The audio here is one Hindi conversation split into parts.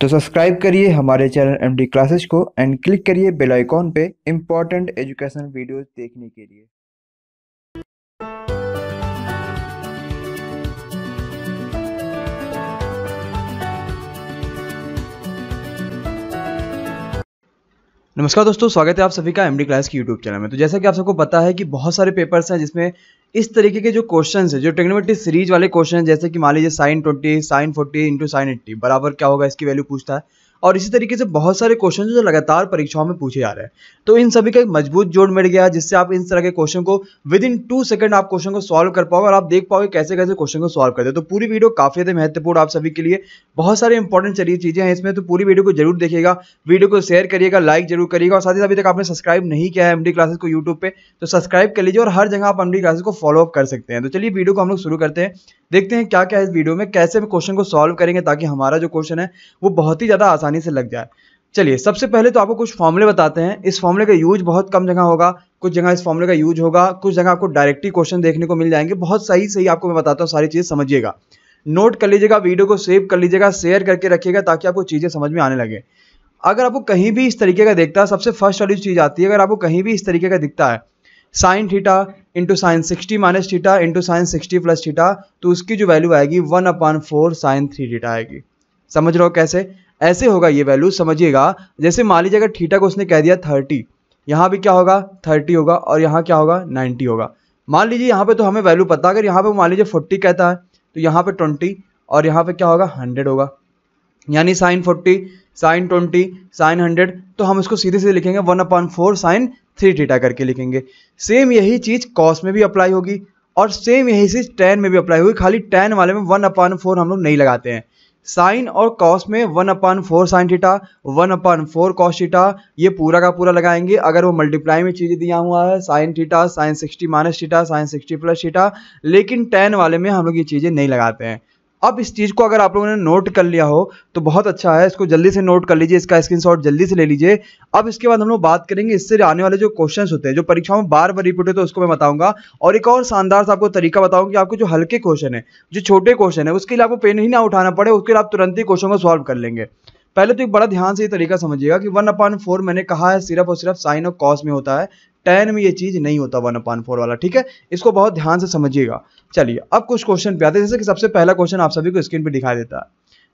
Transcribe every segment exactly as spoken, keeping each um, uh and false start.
तो सब्सक्राइब करिए हमारे चैनल एमडी क्लासेस को एंड क्लिक करिए बेल आइकॉन पे इम्पोर्टेंट एजुकेशन वीडियोस देखने के लिए। नमस्कार दोस्तों, स्वागत है आप सभी का एमडी क्लास की यूट्यूब चैनल में। तो जैसा कि आप सबको पता है कि बहुत सारे पेपर्स हैं जिसमें इस तरीके के जो क्वेश्चन है, जो ट्रिग्नोमेट्री सीरीज वाले क्वेश्चन हैं, जैसे कि मान लीजिए sine twenty sine forty into sine eighty बराबर क्या होगा, इसकी वैल्यू पूछता है। और इसी तरीके से बहुत सारे क्वेश्चन जो लगातार परीक्षाओं में पूछे जा रहे हैं। तो इन सभी का एक मजबूत जोड़ मिल गया है जिससे आप इन तरह के क्वेश्चन को विद इन टू सेकंड आप क्वेश्चन को सॉल्व कर पाओगे और आप देख पाओगे कैसे कैसे क्वेश्चन को सॉल्व करते हैं। तो पूरी वीडियो काफी ज्यादा महत्वपूर्ण आप सभी के लिए, बहुत सारे इंपॉर्टेंट चलिए चीजें हैं इसमें। तो पूरी वीडियो को जरूर देखिएगा, वीडियो को शेयर करिएगा, लाइक जरूर करिएगा। और साथ ही अभी तक आपने सब्सक्राइब नहीं किया है एमडी क्लासेस को यूट्यूब पे तो सब्सक्राइब कर लीजिए और हर जगह आप एमडी क्लासेस को फॉलो अप कर सकते हैं। तो चलिए वीडियो को हम लोग शुरू करते हैं, देखते हैं क्या क्या है इस वीडियो में, कैसे हम क्वेश्चन को सॉल्व करेंगे ताकि हमारा जो क्वेश्चन है वो बहुत ही ज्यादा आसानी से लग जाए। चलिए सबसे पहले तो आपको कुछ फॉर्मूले बताते हैं। इस फॉर्मूले का यूज बहुत कम जगह होगा, कुछ जगह इस फॉर्मूले का यूज होगा, कुछ जगह आपको डायरेक्टली क्वेश्चन देखने को मिल जाएंगे। बहुत सही सही आपको मैं बताता हूँ, सारी चीजें समझिएगा, नोट कर लीजिएगा, वीडियो को सेव कर लीजिएगा, शेयर करके रखिएगा ताकि आपको चीजें समझ में आने लगे। अगर आपको कहीं भी इस तरीके का दिखता है, सबसे फर्स्ट वाली चीज आती है, अगर आपको कहीं भी इस तरीके का दिखता है sine theta into sine sixty minus theta into sine sixty plus theta, तो उसकी जो वैल्यू आएगी one upon four sine three theta आएगी। समझ रहे हो कैसे ऐसे होगा ये वैल्यू, समझिएगा। जैसे मान लीजिए अगर थीटा को उसने कह दिया थर्टी, यहाँ भी क्या होगा थर्टी होगा और यहाँ क्या होगा नाइन्टी होगा। मान लीजिए यहाँ पे तो हमें वैल्यू पता, अगर यहाँ पे मान लीजिए फोर्टी कहता है तो यहाँ पे ट्वेंटी और यहाँ पे क्या होगा हंड्रेड होगा। यानी sine forty sine twenty sine hundred, तो हम इसको सीधे सीधे लिखेंगे one upon four sine three theta करके लिखेंगे। सेम यही चीज़ कॉस में भी अप्लाई होगी और सेम यही चीज़ टेन में भी अप्लाई होगी, खाली टेन वाले में वन अपॉन फोर हम लोग नहीं लगाते हैं। साइन और कॉस में one upon four sine theta one upon four cos theta, ये पूरा का पूरा लगाएंगे। अगर वो मल्टीप्लाई में चीज़ें दिया हुआ है sine theta sine sixty minus theta sine sixty plus theta, लेकिन टेन वाले में हम लोग ये चीज़ें नहीं लगाते हैं। अब इस चीज़ को अगर आप लोगों ने नोट कर लिया हो तो बहुत अच्छा है, इसको जल्दी से नोट कर लीजिए, इसका स्क्रीनशॉट जल्दी से ले लीजिए। अब इसके बाद हम लोग बात करेंगे इससे आने वाले जो क्वेश्चंस होते हैं जो परीक्षाओं में बार बार रिपीट होते हैं, तो उसको मैं बताऊंगा। और एक और शानदार सा आपको तरीका बताऊंगा कि आपको जो हल्के क्वेश्चन है, जो छोटे क्वेश्चन है, उसके लिए आपको पेन ही ना उठाना पड़े, उसके लिए आप तुरंत ही क्वेश्चन को सॉल्व कर लेंगे। पहले तो एक बड़ा ध्यान से ये तरीका समझिएगा कि वन अपॉन फोर मैंने कहा है सिर्फ और सिर्फ साइन और कॉस में होता है, टेन में ये चीज नहीं होता वन अपॉन फोर वाला, ठीक है। इसको बहुत ध्यान से समझिएगा। चलिए अब कुछ क्वेश्चन पे आते हैं, जैसे कि सबसे पहला क्वेश्चन आप सभी को स्क्रीन पे दिखाई देता है।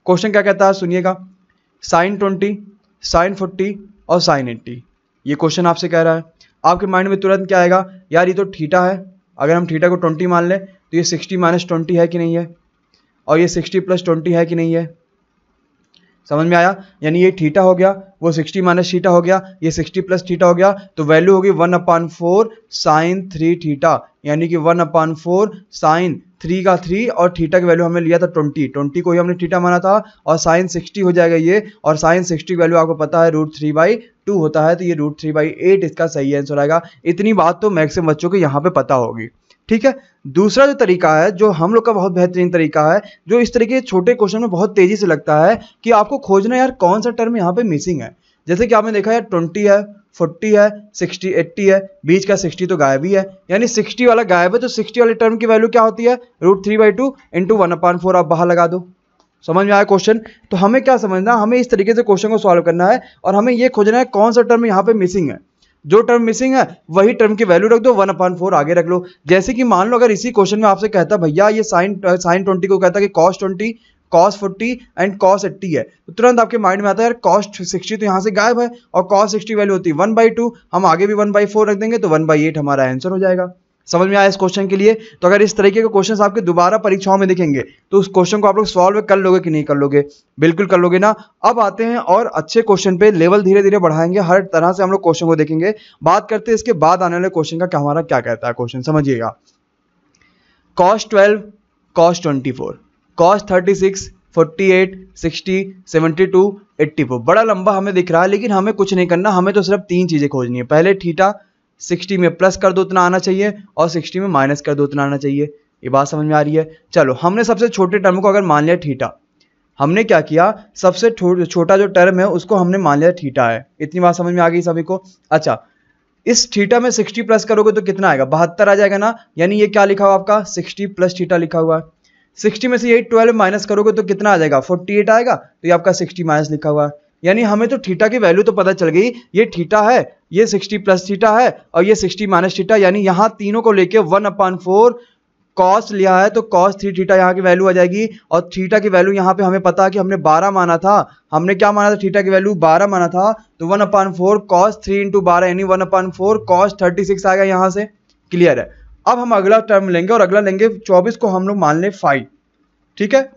क्वेश्चन क्या कहता है सुनिएगा, साइन ट्वेंटी साइन फोर्टी और साइन एट्टी, ये क्वेश्चन आपसे कह रहा है। आपके माइंड में तुरंत क्या आएगा, यार ये तो थीटा है, अगर हम थीटा को ट्वेंटी मान लें तो ये सिक्सटी माइनस ट्वेंटी है कि नहीं है, और ये सिक्सटी प्लस ट्वेंटी है कि नहीं है। समझ में आया, यानी ये थीटा हो गया, वो सिक्सटी माइनस थीटा हो गया, ये सिक्सटी प्लस थीटा हो गया, तो वैल्यू होगी one upon four sine three theta, यानी कि one upon four sine three का थ्री और थीटा की वैल्यू हमने लिया था ट्वेंटी, ट्वेंटी को ही हमने थीटा माना था। और साइन सिक्सटी हो जाएगा ये, और साइन सिक्सटी की वैल्यू आपको पता है रूट थ्री बाई टू होता है, तो ये रूट थ्री बाई एट इसका सही आंसर आएगा। इतनी बात तो मैक्सिमम बच्चों को यहाँ पे पता होगी, ठीक है। दूसरा जो तरीका है, जो हम लोग का बहुत बेहतरीन तरीका है, जो इस तरीके के छोटे क्वेश्चन में बहुत तेजी से लगता है कि आपको खोजना यार कौन सा टर्म यहाँ पे मिसिंग है। जैसे कि आपने देखा यार ट्वेंटी है, फोर्टी है, सिक्सटी, एट्टी है, बीच का सिक्सटी तो गायब ही है, यानी सिक्सटी वाला गायब है, तो सिक्सटी वाले टर्म की वैल्यू क्या होती है root three by two into one upon four, आप बाहर लगा दो। समझ में आया क्वेश्चन। तो हमें क्या समझना, हमें इस तरीके से क्वेश्चन को सॉल्व करना है और हमें ये खोजना है कौन सा टर्म यहाँ पे मिसिंग है। जो टर्म मिसिंग है वही टर्म की वैल्यू रख दो, वन अपॉन फोर आगे रख लो। जैसे कि मान लो अगर इसी क्वेश्चन में आपसे कहता भैया ये साइन साइन ट्वेंटी को कहता कि cos twenty cos forty and cos eighty है, तो तुरंत आपके माइंड में आता है यार कॉस सिक्सटी तो यहाँ से गायब है और कॉस सिक्सटी वैल्यू होती है वन बाई टू, हम आगे भी वन बाई फोर रख देंगे तो वन बाई एट हमारा आंसर हो जाएगा। समझ में आया इस क्वेश्चन के लिए। तो अगर इस तरीके के क्वेश्चन आपके दोबारा परीक्षाओं में दिखेंगे तो उस क्वेश्चन को आप लोग सॉल्व कर लोगे कि नहीं कर लोगे, बिल्कुल कर लोगे ना। अब आते हैं और अच्छे क्वेश्चन पे, लेवल धीरे धीरे बढ़ाएंगे, हर तरह से हम लोग क्वेश्चन को देखेंगे। बात करते हैं इसके बाद आने वाले क्वेश्चन का, क्या हमारा क्या कहता है क्वेश्चन, समझिएगा। Cos twelve cos twenty four cos thirty six forty eight sixty seventy two eighty four, बड़ा लंबा हमें दिख रहा है लेकिन हमें कुछ नहीं करना, हमें तो सिर्फ तीन चीजें खोजनी है। पहले थीटा सिक्सटी में प्लस कर दो उतना आना चाहिए और सिक्सटी में माइनस कर दो उतना आना चाहिए, ये बात समझ में आ रही है। चलो हमने सबसे छोटे टर्म को अगर मान लिया थीटा, हमने क्या किया सबसे छो, छोटा जो टर्म है उसको हमने मान लिया थीटा है, इतनी बात समझ में आ गई सभी को। अच्छा इस थीटा में सिक्सटी प्लस करोगे तो कितना आएगा, बहत्तर आ जाएगा ना, यानी ये क्या लिखा हुआ आपका सिक्सटी प्लस थीटा लिखा हुआ है। सिक्सटी में से यही ट्वेल्व माइनस करोगे तो कितना आ जाएगा, फोर्टी एट आएगा। तो ये आपका सिक्सटी माइनस लिखा हुआ है, यानी हमें तो थीटा की वैल्यू तो पता चल गई, ये थीटा है, ये सिक्सटी प्लस थीटा है और ये सिक्सटी माइनस थीटा, यानी यहाँ तीनों को लेके वन अपॉन फोर कॉस लिया है तो कॉस थ्री थीटा यहाँ की वैल्यू आ जाएगी। और थीटा की वैल्यू यहाँ पे हमें पता है कि हमने बारह माना था, हमने क्या माना था, थीटा की वैल्यू बारह माना था, तो one upon four cos three into बारह यानी one upon four cos thirty six आएगा यहाँ से। क्लियर है। अब हम अगला टर्म लेंगे और अगला लेंगे चौबीस को हम लोग मान लें फाइव, ठीक है,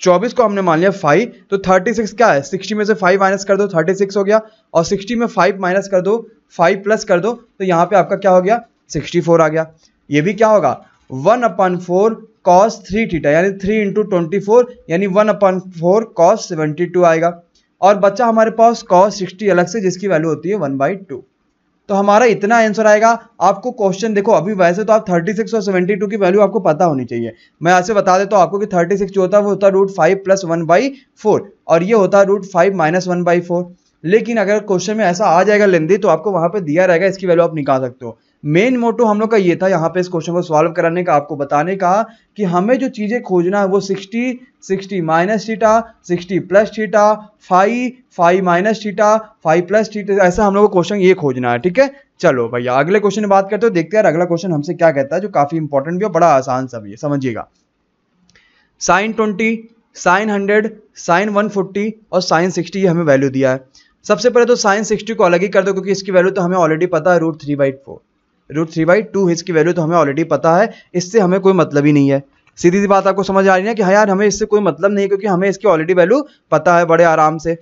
चौबीस को हमने मान लिया फाइव। तो थर्टी सिक्स क्या है, सिक्सटी में से फाइव माइनस कर दो थर्टी सिक्स हो गया, और सिक्सटी में फाइव माइनस कर दो फाइव प्लस कर दो तो यहाँ पे आपका क्या हो गया, सिक्सटी फोर आ गया। ये भी क्या होगा, one upon four cos three theta यानी थ्री इंटू ट्वेंटी फोर यानी one upon four cos seventy two आएगा। और बच्चा हमारे पास कॉस सिक्सटी अलग से जिसकी वैल्यू होती है वन बाई टू। तो हमारा इतना आंसर आएगा। आपको क्वेश्चन देखो, अभी वैसे तो आप थर्टी सिक्स और सेवेंटी टू की वैल्यू आपको पता होनी चाहिए। मैं ऐसे बता देता हूँ आपको कि थर्टी सिक्स जो होता है वो होता है root five plus one by four और ये होता है root five minus one by four. लेकिन अगर क्वेश्चन में ऐसा आ जाएगा लेंदी तो आपको वहाँ पे दिया रहेगा, इसकी वैल्यू आप निकाल सकते हो। मेन मोटो हम लोग का ये था यहाँ पे इस क्वेश्चन को सॉल्व कराने का, आपको बताने का कि हमें जो चीज़ें खोजना है वो sixty, sixty minus theta, sixty plus theta, five, five minus theta, five plus theta, ऐसा हम लोग को क्वेश्चन ये खोजना है। ठीक है, चलो भैया अगले क्वेश्चन में बात करते हो, देखते हैं अगला क्वेश्चन हमसे क्या कहता है, जो काफ़ी इंपॉर्टेंट भी और बड़ा आसान सा भी है, समझिएगा। Sine twenty, sine hundred, sine one forty और साइन सिक्सटी, ये हमें वैल्यू दिया है। सबसे पहले तो साइन सिक्सटी को अलग ही कर दो क्योंकि इसकी वैल्यू तो हमें ऑलरेडी पता है, root three by four, root three by two इसकी वैल्यू तो हमें ऑलरेडी पता है, इससे हमें कोई मतलब ही नहीं है। सीधी सी बात आपको समझ आ रही है कि हाँ यार हमें इससे कोई मतलब नहीं है क्योंकि हमें इसकी ऑलरेडी वैल्यू पता है बड़े आराम से।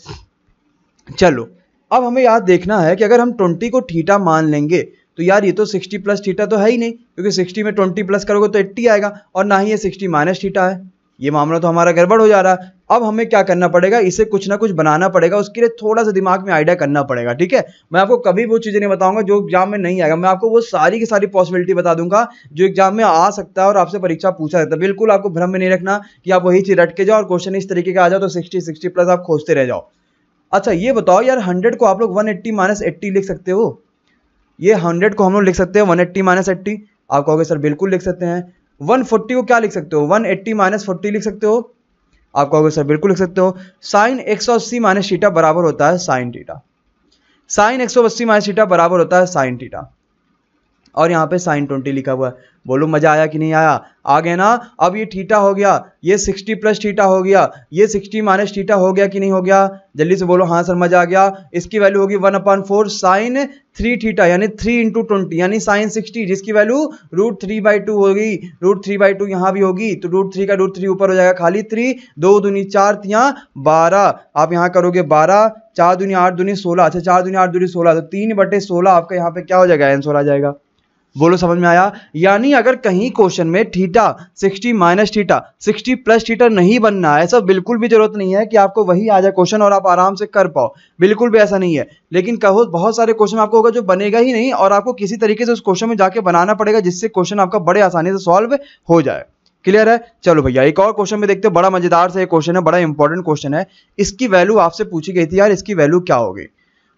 चलो अब हमें याद देखना है कि अगर हम ट्वेंटी को थीटा मान लेंगे तो यार ये तो सिक्सटी प्लस थीटा तो है ही नहीं, क्योंकि सिक्सटी में ट्वेंटी प्लस करोगे तो एट्टी आएगा और ना ही ये सिक्सटी माइनस थीटा है। ये मामला तो हमारा गड़बड़ हो जा रहा है। अब हमें क्या करना पड़ेगा, इसे कुछ ना कुछ बनाना पड़ेगा, उसके लिए थोड़ा सा दिमाग में आइडिया करना पड़ेगा। ठीक है, मैं आपको कभी वो चीज़ें नहीं बताऊंगा जो एग्जाम में नहीं आएगा, मैं आपको वो सारी की सारी पॉसिबिलिटी बता दूंगा जो एग्जाम में आ सकता है और आपसे परीक्षा पूछा जाता है। बिल्कुल आपको भ्रम में नहीं रखना कि आप वही चीज रट के जाओ और क्वेश्चन इस तरीके का आ जाओ तो सिक्सटी सिक्सटी प्लस आप खोजते रह जाओ। अच्छा ये बताओ यार, हंड्रेड को आप लोग वन एट्टी माइनस एट्टी लिख सकते हो? ये हंड्रेड को हम लोग लिख सकते हैं वन एट्टी माइनस एट्टी, आप कहोगे सर बिल्कुल लिख सकते हैं। वन फोर्टी को क्या लिख सकते हो, वन एट्टी माइनस फोर्टी लिख सकते हो? आप कहोगे सर बिल्कुल लिख सकते हो। साइन एक सौ अस्सी माइनस थीटा बराबर होता है साइन थीटा, साइन एक सौ अस्सी माइनस थीटा बराबर होता है साइन थीटा, और यहाँ पे साइन ट्वेंटी लिखा हुआ है। बोलो मजा आया कि नहीं आया? आ गया ना। अब ये थीटा हो गया, ये सिक्सटी प्लस थीटा हो गया, ये सिक्सटी माइनस थीटा हो गया कि नहीं हो गया? जल्दी से बोलो हाँ सर मजा आ गया। इसकी वैल्यू होगी one upon four sine three theta यानी थ्री इंटू ट्वेंटी यानी साइन सिक्सटी, जिसकी value root three by two होगी, रूट थ्री बाई टू यहाँ भी होगी तो रूट थ्री का रूट थ्री ऊपर हो जाएगा, खाली थ्री, दो दूनी चार, यहाँ बारह, आप यहाँ करोगे बारह, चार दूनी आठ, दूनी सोलह, अच्छा चार दूनी आठ दूनी सोलह, तो तीन बटे सोलह आपका यहाँ पे क्या हो जाएगा, आंसर आ जाएगा। बोलो समझ में आया? यानी अगर कहीं क्वेश्चन में theta sixty minus theta, sixty plus theta नहीं बनना है, ऐसा बिल्कुल भी जरूरत नहीं है कि आपको वही आ जाए क्वेश्चन और आप आराम से कर पाओ, बिल्कुल भी ऐसा नहीं है। लेकिन कहो बहुत सारे क्वेश्चन आपको होगा जो बनेगा ही नहीं और आपको किसी तरीके से उस क्वेश्चन में जाके बनाना पड़ेगा जिससे क्वेश्चन आपका बड़े आसानी से सॉल्व हो जाए। क्लियर है? चलो भैया एक और क्वेश्चन में देखते हैं, बड़ा मजेदार सा क्वेश्चन है, बड़ा इंपॉर्टेंट क्वेश्चन है। इसकी वैल्यू आपसे पूछी गई थी, यार इसकी वैल्यू क्या होगी?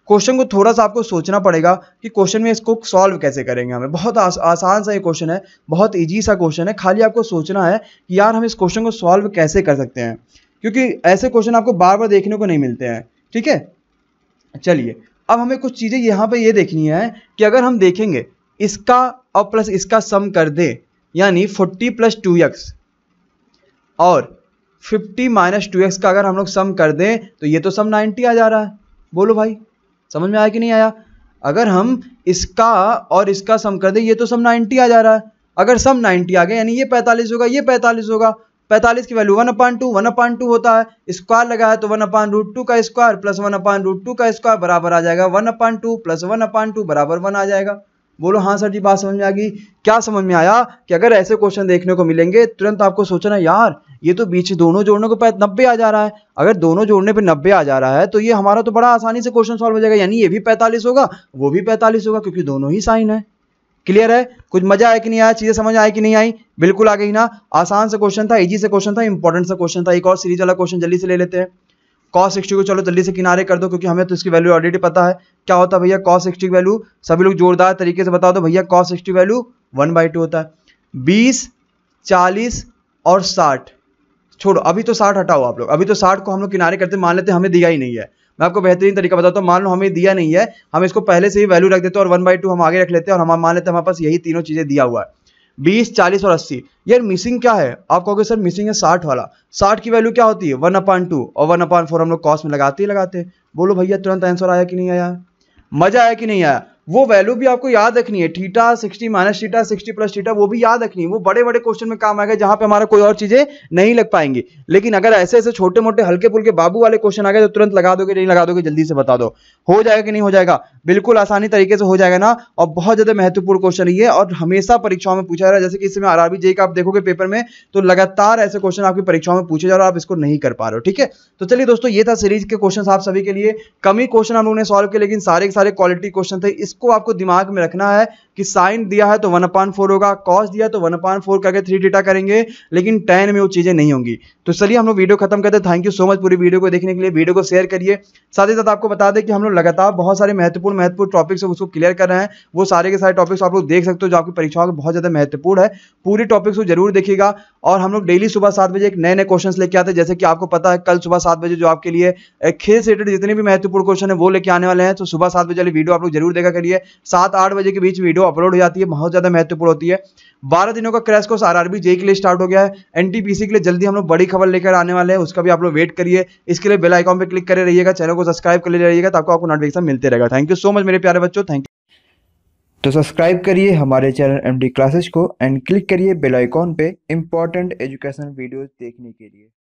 क्वेश्चन को थोड़ा सा आपको सोचना पड़ेगा कि क्वेश्चन में इसको सॉल्व कैसे करेंगे हमें। बहुत आस, आसान सा ये क्वेश्चन है, बहुत इजी सा क्वेश्चन है, खाली आपको सोचना है कि यार हम इस क्वेश्चन को सॉल्व कैसे कर सकते हैं, क्योंकि ऐसे क्वेश्चन आपको बार बार देखने को नहीं मिलते हैं। ठीक है, चलिए अब हमें कुछ चीज़ें यहाँ पे ये देखनी है कि अगर हम देखेंगे इसका और प्लस इसका सम कर दे यानी फोर्टी प्लस टू एक्स और फिफ्टी माइनस टू एक्स का अगर हम लोग सम कर दें तो ये तो सम नाइन्टी आ जा रहा है। बोलो भाई समझ में आया कि नहीं आया? अगर हम इसका और इसका सम कर दें ये तो सम नाइन्टी आ जा रहा है। अगर सम नाइन्टी आ गया यानी ये पैंतालीस होगा, ये पैंतालीस होगा, पैंतालीस की value one upon two, one upon two होता है, स्क्वायर लगा है तो वन अपान रूट टू का square plus one upon root two का स्क्वायर बराबर आ जाएगा one upon two plus one upon two बराबर वन आ जाएगा। बोलो हाँ सर जी बात समझ में आ गई। क्या समझ में आया कि अगर ऐसे क्वेश्चन देखने को मिलेंगे तुरंत आपको सोचना यार ये तो बीच दोनों जोड़ने को पे नब्बे आ जा रहा है, अगर दोनों जोड़ने पे नब्बे आ जा रहा है तो ये हमारा तो बड़ा आसानी से क्वेश्चन सॉल्व हो जाएगा, यानी ये भी पैंतालीस होगा वो भी पैंतालीस होगा क्योंकि दोनों ही साइन है। क्लियर है? कुछ मजा आया कि नहीं आया? चीज़ें समझ आई कि नहीं आई? बिल्कुल आ गई ना। आसान सा क्वेश्चन था, इजी से क्वेश्चन था, इंपॉर्टेंट सा क्वेश्चन था। एक और सीरीज वाला क्वेश्चन जल्दी से ले लेते हैं। कॉस सिक्सटी को चलो जल्दी से किनारे कर दो क्योंकि हमें तो इसकी वैल्यू ऑलरेडी पता है। क्या होता है भैया कॉस सिक्सटी की वैल्यू? सभी लोग जोरदार तरीके से बता दो भैया। Cos sixty value one by two होता है। बीस, चालीस, और साठ, छोड़ो अभी तो साठ हटाओ आप लोग, अभी तो साठ को हम लोग किनारे करते, मान लेते हैं हमें दिया ही नहीं है। मैं आपको बेहतरीन तरीका बताता हूँ, मान लो हमें दिया नहीं है, हम इसको पहले से ही वैल्यू रख देते हैं और वन बाई टू हम आगे रख लेते हैं और हम मान लेते हैं हमारे पास यही तीनों चीज़ें दिया हुआ है बीस, चालीस और अस्सी। यार मिसिंग क्या है? आप कहोगे सर मिसिंग है साठ वाला। साठ की वैल्यू क्या होती है? वन अपान टू, और वन अपान फोर हम लोग कॉस्ट में लगाते ही लगाते हैं। बोलो भैया तुरंत आंसर आया कि नहीं आया? मजा आया कि नहीं आया? वो वैल्यू भी आपको याद रखनी है, theta sixty minus theta, sixty plus theta, वो भी याद रखनी है। वो बड़े बड़े क्वेश्चन में काम आएगा जहाँ पे हमारा कोई और चीजें नहीं लग पाएंगी। लेकिन अगर ऐसे ऐसे छोटे मोटे हल्के पुल्के बाबू वाले क्वेश्चन आ गए तो तुरंत लगा दोगे नहीं लगा दोगे? जल्दी से बता दो, हो जाएगा कि नहीं हो जाएगा? बिल्कुल आसानी तरीके से हो जाएगा ना। और बहुत ज्यादा महत्वपूर्ण क्वेश्चन ये और हमेशा परीक्षाओं में पूछा जा रहा है। जैसे कि इसमें आरआरबी जेई का आप देखोगे पेपर में तो लगातार ऐसे क्वेश्चन आपकी परीक्षाओं में पूछे जा रहे हैं, आप इसको नहीं कर पा रहे हो। ठीक है, तो चलिए दोस्तों ये था सीरीज के क्वेश्चन आप सभी के लिए। कम ही क्वेश्चन हम लोगों ने सॉल्व किया लेकिन सारे के सारे क्वालिटी क्वेश्चन थे। इसको आपको दिमाग में रखना है कि साइन दिया है तो वन अपान फोर होगा, कॉस दिया तो वन अपान फोर करके थ्री थीटा करेंगे, लेकिन टेन में वो चीजें नहीं होंगी। तो चलिए हम लोग वीडियो खत्म करते हैं। थैंक यू सो मच पूरी वीडियो को देखने के लिए। वीडियो को शेयर करिए, साथ ही साथ आपको बता दें कि हम लोग लगातार बहुत सारे महत्वपूर्ण महत्वपूर्ण टॉपिक्स उसको क्लियर कर रहे हैं। वो सारे के सारे टॉपिक्स आप लोग देख सकते हो जो आपकी परीक्षाओं में बहुत ज्यादा महत्वपूर्ण है। पूरी टॉपिक्स को जरूर देखिएगा। और हम लोग डेली सुबह सात बजे एक नए नए क्वेश्चन लेके आते हैं। जैसे कि आपको पता है कल सुबह सात बजे जो आपके लिए खेल से रिलेटेड जितने भी महत्वपूर्ण क्वेश्चन है वो लेके आने वाले हैं। तो सुबह सात बजे वाली वीडियो आप लोग जरूर देखा करिए। सात आठ बजे के बीच वीडियो अपलोड हो जाती है, बहुत ज्यादा महत्वपूर्ण होती है। बारह दिनों का क्रैश कोर्स आरआरबी जेई के लिए स्टार्ट हो गया है। एनटीपीसी के लिए जल्दी हम लोग बड़ी खबर लेकर आने वाले हैं, उसका भी आप लोग वेट करिए। इसके लिए बेल आइकॉन पर क्लिक करे रहिएगा, चैनल को सब्सक्राइब कर ले रहिएगा, ताकि आपको नोटिफिकेशन मिलते रहेगा। थैंक यू सो मच मेरे प्यारे बच्चों, थैंक यू। तो सब्सक्राइब करिए हमारे चैनल एमडी क्लासेस को एंड क्लिक करिए बेल आइकॉन पे इंपॉर्टेंट एजुकेशन वीडियोज देखने के लिए।